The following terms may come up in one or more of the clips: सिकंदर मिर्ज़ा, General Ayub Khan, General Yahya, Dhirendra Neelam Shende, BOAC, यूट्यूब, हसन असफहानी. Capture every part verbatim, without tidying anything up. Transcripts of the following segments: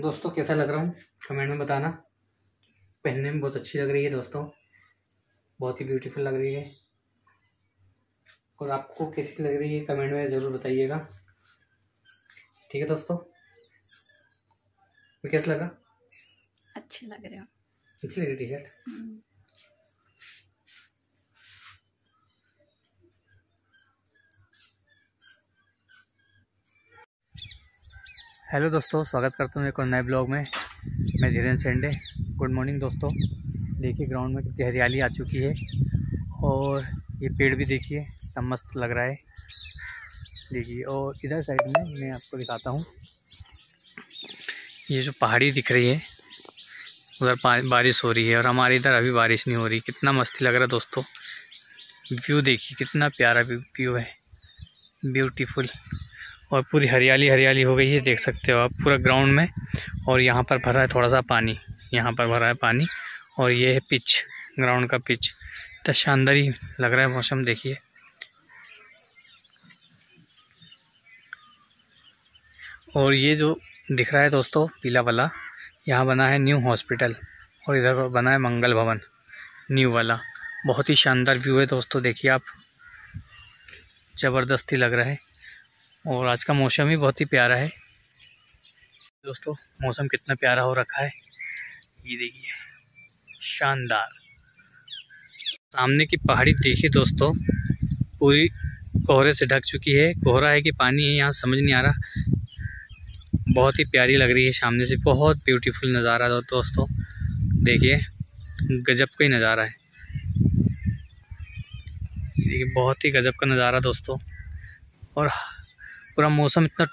दोस्तों कैसा लग रहा हूँ कमेंट में बताना। पहनने में बहुत अच्छी लग रही है दोस्तों, बहुत ही ब्यूटीफुल लग रही है। और आपको कैसी लग रही है कमेंट में ज़रूर बताइएगा। ठीक है दोस्तों, कैसा लगा? अच्छी लग रही हो, अच्छी लग रही टी शर्ट। हेलो दोस्तों, स्वागत करता हूँ एक और नए ब्लॉग में। मैं धीरेन्द्र शेंडे। गुड मॉर्निंग दोस्तों। देखिए ग्राउंड में कितनी हरियाली आ चुकी है और ये पेड़ भी देखिए कितना मस्त लग रहा है। देखिए, और इधर साइड में मैं आपको दिखाता हूँ, ये जो पहाड़ी दिख रही है उधर बारिश हो रही है और हमारे इधर अभी बारिश नहीं हो रही। कितना मस्ती लग रहा है दोस्तों। व्यू देखिए कितना प्यारा व्यू है, ब्यूटीफुल। और पूरी हरियाली हरियाली हो गई है, देख सकते हो आप पूरा ग्राउंड में। और यहाँ पर भरा है थोड़ा सा पानी, यहाँ पर भरा है पानी। और ये है पिच, ग्राउंड का पिच। इतना शानदार ही लग रहा है मौसम देखिए। और ये जो दिख रहा है दोस्तों पीला वाला, यहाँ बना है न्यू हॉस्पिटल और इधर बना है मंगल भवन न्यू वाला। बहुत ही शानदार व्यू है दोस्तों, देखिए आप, ज़बरदस्ती लग रहा है। और आज का मौसम ही बहुत ही प्यारा है दोस्तों। मौसम कितना प्यारा हो रखा है, ये देखिए शानदार। सामने की पहाड़ी देखिए दोस्तों पूरी कोहरे से ढक चुकी है। कोहरा है कि पानी है यहाँ समझ नहीं आ रहा। बहुत ही प्यारी लग रही है सामने से, बहुत ब्यूटीफुल नज़ारा है दोस्तों। देखिए गजब का ही नज़ारा है, देखिए बहुत ही गजब का नज़ारा दोस्तों। और पूरा मौसम इतना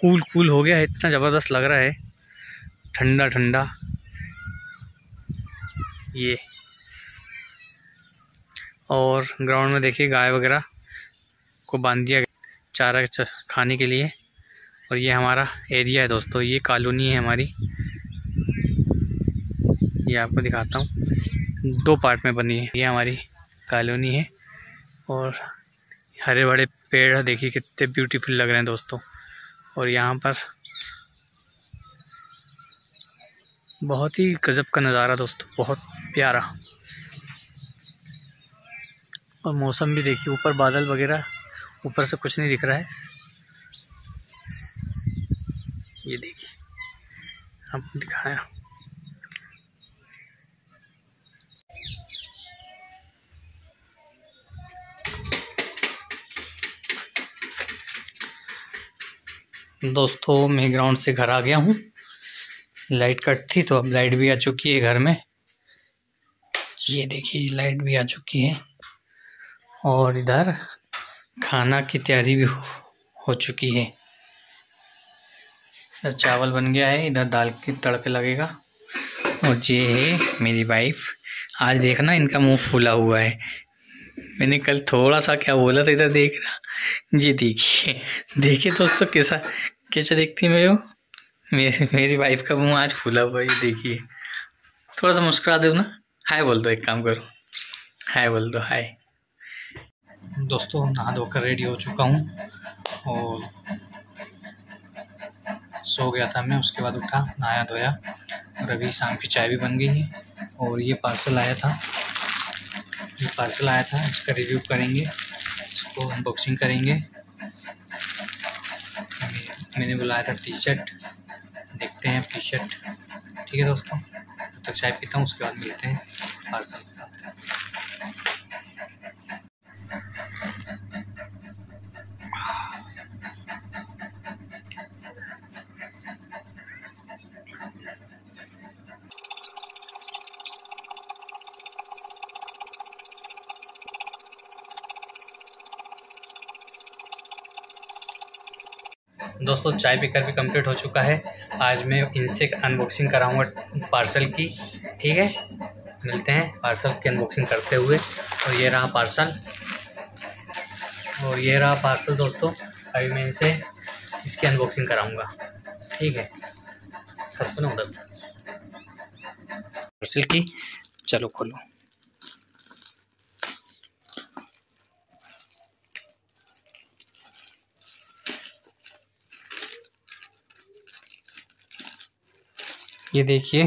कूल कूल हो गया है, इतना ज़बरदस्त लग रहा है, ठंडा ठंडा। ये और ग्राउंड में देखिए गाय वगैरह को बांध दिया चारा खाने के लिए। और ये हमारा एरिया है दोस्तों, ये कॉलोनी है हमारी। ये आपको दिखाता हूँ, दो पार्ट में बनी है। ये हमारी कॉलोनी है और हरे भरे पेड़ देखिए कितने ब्यूटीफुल लग रहे हैं दोस्तों। और यहाँ पर बहुत ही गजब का नज़ारा दोस्तों, बहुत प्यारा। और मौसम भी देखिए, ऊपर बादल वगैरह, ऊपर से कुछ नहीं दिख रहा है। ये देखिए आपको दिखाया। दोस्तों मैं ग्राउंड से घर आ गया हूँ, लाइट कट थी तो अब लाइट भी आ चुकी है घर में। ये देखिए लाइट भी आ चुकी है और इधर खाना की तैयारी भी हो, हो चुकी है। इधर चावल बन गया है, इधर दाल के तड़के लगेगा। और ये है मेरी वाइफ, आज देखना इनका मुंह फूला हुआ है। मैंने कल थोड़ा सा क्या बोला था, इधर देखना जी। देखिए देखिए दोस्तों कैसा कैसा देखती है मेरे को, मेरी मेरी वाइफ का मुंह आज फूला हुआ है। ये देखिए, थोड़ा सा मुस्कुरा दो ना, हाय बोल दो, एक काम करो हाय बोल दो, हाय। दोस्तों नहा धोकर रेडी हो चुका हूँ और सो गया था मैं, उसके बाद उठा, नहाया धोया और अभी शाम की चाय भी बन गई है। और ये पार्सल आया था, ये पार्सल आया था, इसका रिव्यू करेंगे, इसको अनबॉक्सिंग करेंगे। मैंने बुलाया था टी शर्ट, देखते हैं टी शर्ट। ठीक है दोस्तों, तब तक चाय पीता हूँ, उसके बाद मिलते हैं पार्सल के साथ। दोस्तों चाय पीकर भी कंप्लीट हो चुका है। आज मैं इनसे अनबॉक्सिंग कराऊंगा पार्सल की। ठीक है, मिलते हैं पार्सल की अनबॉक्सिंग करते हुए। और ये रहा पार्सल, और ये रहा पार्सल दोस्तों। अभी मैं इनसे इसकी अनबॉक्सिंग कराऊंगा। ठीक है, खसको ना उधर पार्सल की। चलो खोलो। ये देखिए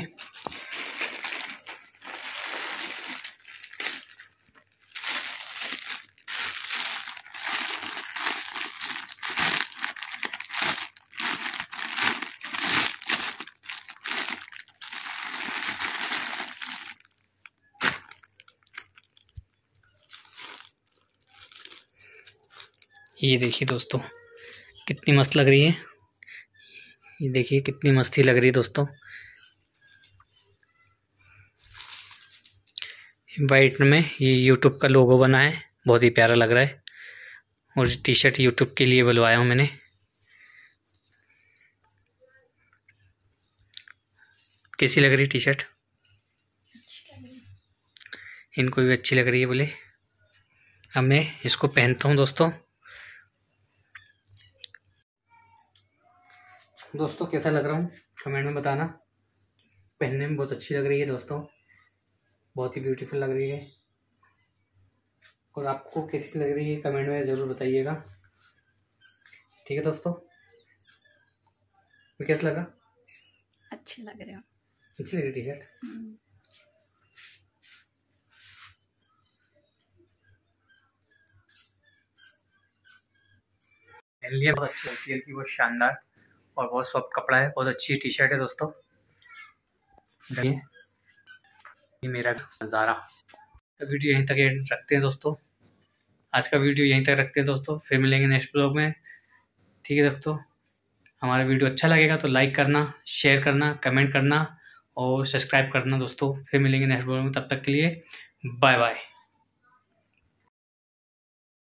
ये देखिए दोस्तों कितनी मस्त लग रही है। ये देखिए कितनी मस्ती लग रही है दोस्तों। वाइट में ये यूट्यूब का लोगो बना है, बहुत ही प्यारा लग रहा है। और टी शर्ट यूट्यूब के लिए बुलवाया हूँ मैंने। कैसी लग रही टी शर्ट? इनको भी अच्छी लग रही है बोले। अब मैं इसको पहनता हूँ दोस्तों। दोस्तों कैसा लग रहा हूँ कमेंट में बताना। पहनने में बहुत अच्छी लग रही है दोस्तों, बहुत ही ब्यूटीफुल लग रही है। और आपको कैसी लग रही है कमेंट में ज़रूर बताइएगा। ठीक है दोस्तों, कैसा लगा? अच्छी लग रही हो, अच्छी लग रही टी शर्ट। पहन लिया, बहुत अच्छी लगती है, बहुत शानदार और बहुत सॉफ्ट कपड़ा है, बहुत अच्छी टी शर्ट है दोस्तों। देखिए ये मेरा नज़ारा का वीडियो यहीं तक रखते हैं दोस्तों। आज का वीडियो यहीं तक रखते हैं दोस्तों, फिर मिलेंगे नेक्स्ट ब्लॉग में। ठीक है दोस्तों, हमारा वीडियो अच्छा लगेगा तो लाइक करना, शेयर करना, कमेंट करना और सब्सक्राइब करना दोस्तों। फिर मिलेंगे नेक्स्ट ब्लॉग में, तब तक के लिए बाय बाय।